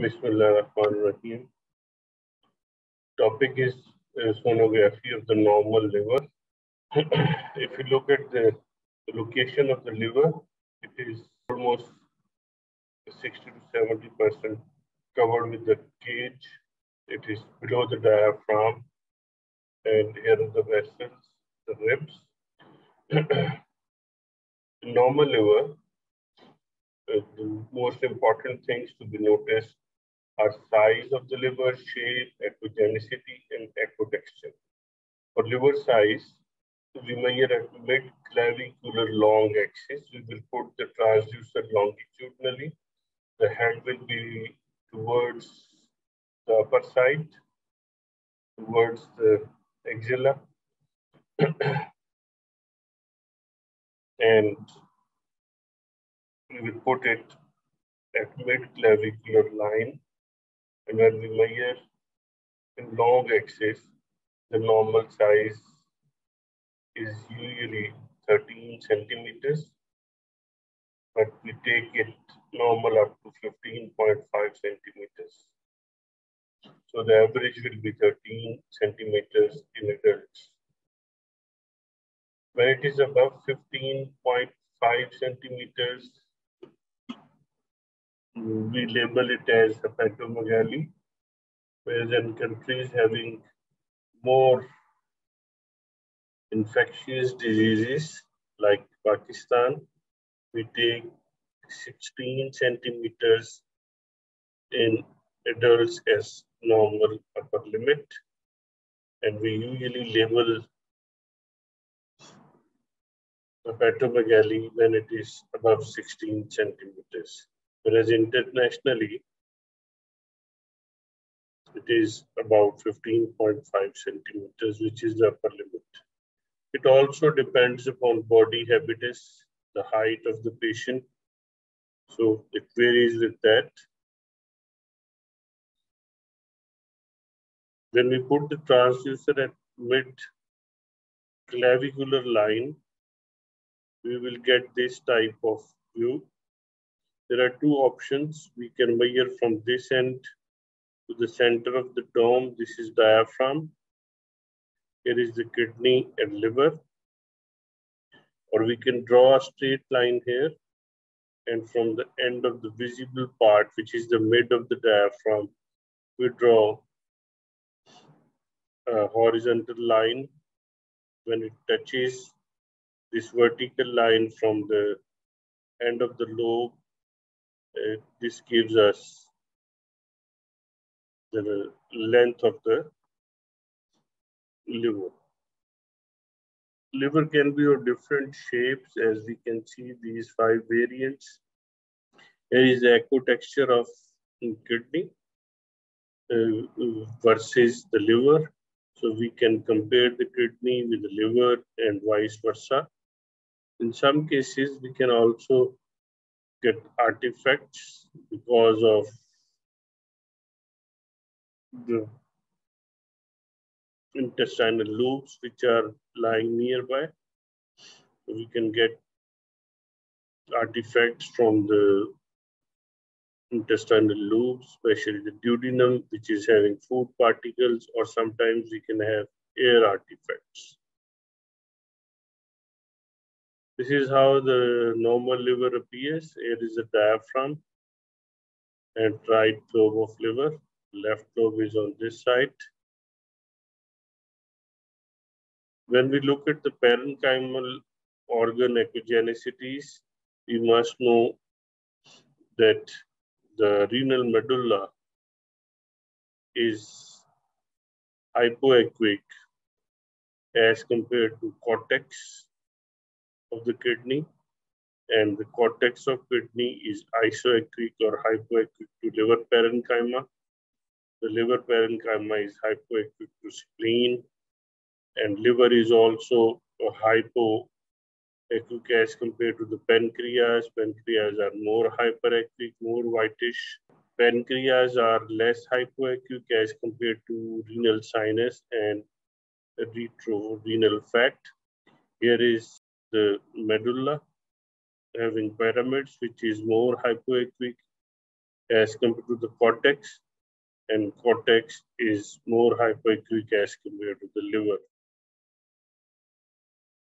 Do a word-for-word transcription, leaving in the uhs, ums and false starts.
Bismillah ar-Rahman ar-Rahim. Topic is uh, sonography of the normal liver. If you look at the location of the liver, it is almost sixty to seventy percent covered with the cage. It is below the diaphragm, and here are the vessels, the ribs. Normal liver, uh, the most important things to be noticed are size of the liver, shape, echogenicity, and echotexture. For liver size, we measure at mid-clavicular long axis. We will put the transducer longitudinally. The head will be towards the upper side, towards the axilla. And we will put it at mid-clavicular line. And when we measure in long axis, the normal size is usually thirteen centimeters, but we take it normal up to fifteen point five centimeters. So the average will be thirteen centimeters in adults. When it is above fifteen point five centimeters, we label it as hepatomegaly, whereas in countries having more infectious diseases like Pakistan, we take sixteen centimeters in adults as normal upper limit, and we usually label hepatomegaly when it is above sixteen centimeters, whereas internationally it is about fifteen point five centimeters, which is the upper limit. It also depends upon body habitus, the height of the patient. So it varies with that. When we put the transducer at mid-clavicular line, we will get this type of view. There are two options. We can measure from this end to the center of the dome. This is diaphragm. Here is the kidney and liver. Or we can draw a straight line here, and from the end of the visible part, which is the mid of the diaphragm, we draw a horizontal line. When it touches this vertical line from the end of the lobe, uh, this gives us the length of the liver. Liver can be of different shapes, as we can see these five variants. Here is the echotexture of kidney uh, versus the liver. So we can compare the kidney with the liver and vice versa. In some cases, we can also get artifacts because of the intestinal loops which are lying nearby. So we can get artifacts from the intestinal loops, especially the duodenum, which is having food particles, or sometimes we can have air artifacts. This is how the normal liver appears. Here is the diaphragm and right lobe of liver. Left lobe is on this side. When we look at the parenchymal organ echogenicities, we must know that the renal medulla is hypoechoic as compared to cortex of the kidney, and the cortex of kidney is isoechoic or hypoechoic to liver parenchyma. The liver parenchyma is hypoechoic to spleen, and liver is also a hypoechoic as compared to the pancreas. Pancreas are more hyperechoic, more whitish. Pancreas are less hypoechoic as compared to renal sinus and retrorenal fat. Here is the medulla having pyramids, which is more hypoechoic, as compared to the cortex, and cortex is more hypoechoic as compared to the liver.